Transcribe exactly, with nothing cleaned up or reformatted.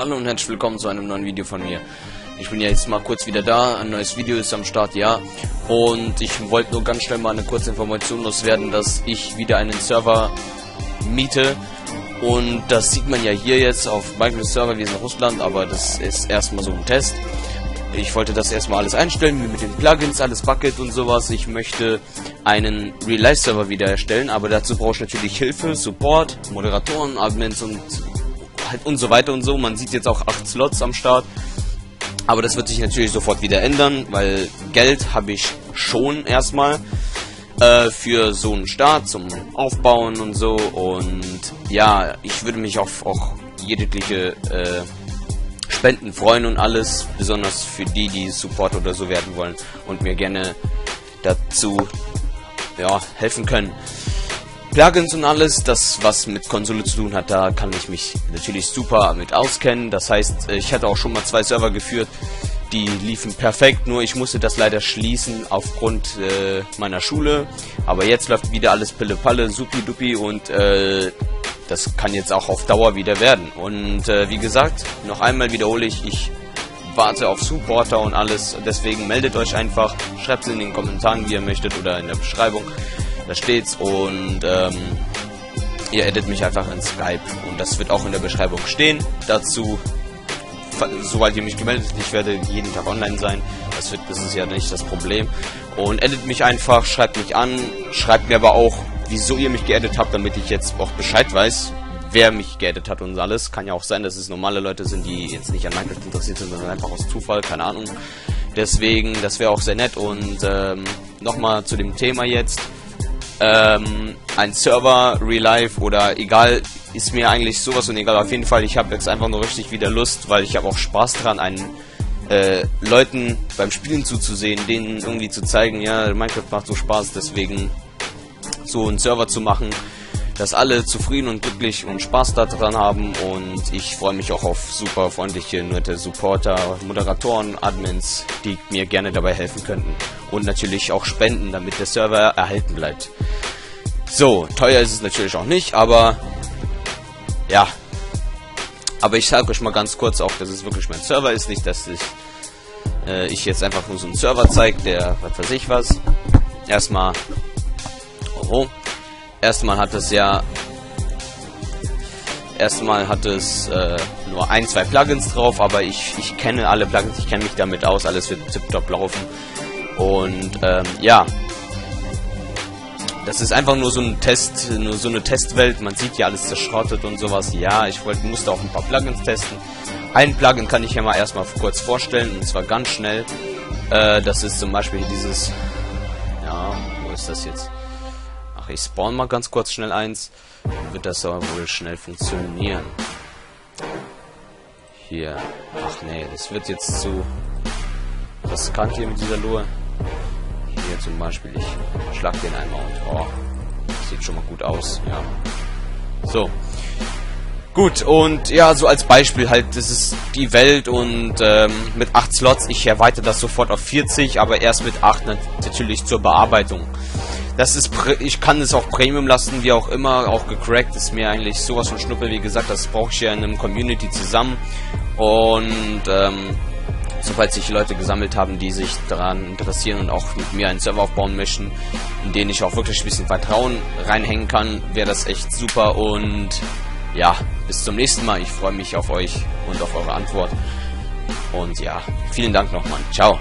Hallo und herzlich willkommen zu einem neuen Video von mir. Ich bin ja jetzt mal kurz wieder da, ein neues Video ist am Start, ja. Und ich wollte nur ganz schnell mal eine kurze Information loswerden, dass ich wieder einen Server miete. Und das sieht man ja hier jetzt auf Minecraft Server, wir sind in Russland, aber das ist erstmal so ein Test. Ich wollte das erstmal alles einstellen, wie mit den Plugins, alles Bucket und sowas. Ich möchte einen Real-Life-Server wieder erstellen, aber dazu brauche ich natürlich Hilfe, Support, Moderatoren, Admins und halt und so weiter und so. Man sieht jetzt auch acht Slots am Start, aber das wird sich natürlich sofort wieder ändern, weil Geld habe ich schon erstmal äh, für so einen Start zum Aufbauen und so. Und ja, ich würde mich auf auch jegliche äh, Spenden freuen und alles, besonders für die, die Support oder so werden wollen und mir gerne dazu ja, helfen können. Plugins und alles, das was mit Konsole zu tun hat, da kann ich mich natürlich super mit auskennen. Das heißt, ich hatte auch schon mal zwei Server geführt, die liefen perfekt, nur ich musste das leider schließen aufgrund äh, meiner Schule. Aber jetzt läuft wieder alles pille-palle, supi-dupi und äh, das kann jetzt auch auf Dauer wieder werden. Und äh, wie gesagt, noch einmal wiederhole ich, ich warte auf Supporter und alles. Deswegen meldet euch einfach, schreibt es in den Kommentaren, wie ihr möchtet, oder in der Beschreibung. Da steht's. Und ähm, ihr addet mich einfach in Skype. Und das wird auch in der Beschreibung stehen. Dazu, sobald ihr mich gemeldet habt, ich werde jeden Tag online sein. Das, wird, das ist ja nicht das Problem. Und addet mich einfach, schreibt mich an, schreibt mir aber auch, wieso ihr mich geaddet habt, damit ich jetzt auch Bescheid weiß, wer mich geaddet hat und alles. Kann ja auch sein, dass es normale Leute sind, die jetzt nicht an Minecraft interessiert sind, sondern einfach aus Zufall, keine Ahnung. Deswegen, das wäre auch sehr nett. Und ähm, nochmal zu dem Thema jetzt. Ähm, ein Server, Real Life oder egal, ist mir eigentlich sowas und egal. Auf jeden Fall, ich habe jetzt einfach nur richtig wieder Lust, weil ich habe auch Spaß dran, einen äh, Leuten beim Spielen zuzusehen, denen irgendwie zu zeigen, ja, Minecraft macht so Spaß, deswegen so einen Server zu machen, dass alle zufrieden und glücklich und Spaß daran haben. Und ich freue mich auch auf super freundliche, nette Supporter, Moderatoren, Admins, die mir gerne dabei helfen könnten. Und natürlich auch Spenden, damit der Server erhalten bleibt. So, teuer ist es natürlich auch nicht, aber ja. Aber ich sage euch mal ganz kurz auch, dass es wirklich mein Server ist, nicht, dass ich, äh, ich jetzt einfach nur so einen Server zeige, der was weiß ich was. Erstmal... Oh. Erstmal hat es ja erstmal hat es äh, nur ein, zwei Plugins drauf, aber ich, ich kenne alle Plugins, ich kenne mich damit aus, alles wird tipptopp laufen. Und ähm, ja, das ist einfach nur so ein Test, nur so eine Testwelt, man sieht ja alles zerschrottet und sowas. Ja, ich wollte, musste auch ein paar Plugins testen. Ein Plugin kann ich ja mal erstmal kurz vorstellen, und zwar ganz schnell. Äh, das ist zum Beispiel dieses, ja, wo ist das jetzt? Ich spawn mal ganz kurz schnell eins. Dann wird das aber wohl schnell funktionieren. Hier. Ach nee, das wird jetzt zu riskant hier mit dieser Lure. Hier zum Beispiel. Ich schlag den einmal und oh, das sieht schon mal gut aus. Ja. So. Gut, und ja, so als Beispiel halt, das ist die Welt und ähm, mit acht Slots, ich erweitere das sofort auf vierzig, aber erst mit acht natürlich zur Bearbeitung. Das ist, ich kann es auch Premium lassen, wie auch immer, auch gecrackt, ist mir eigentlich sowas von Schnuppe, wie gesagt, das brauche ich ja in einem Community zusammen. Und ähm, sobald sich Leute gesammelt haben, die sich daran interessieren und auch mit mir einen Server aufbauen möchten, in den ich auch wirklich ein bisschen Vertrauen reinhängen kann, wäre das echt super. Und ja, bis zum nächsten Mal, ich freue mich auf euch und auf eure Antwort. Und ja, vielen Dank nochmal, ciao.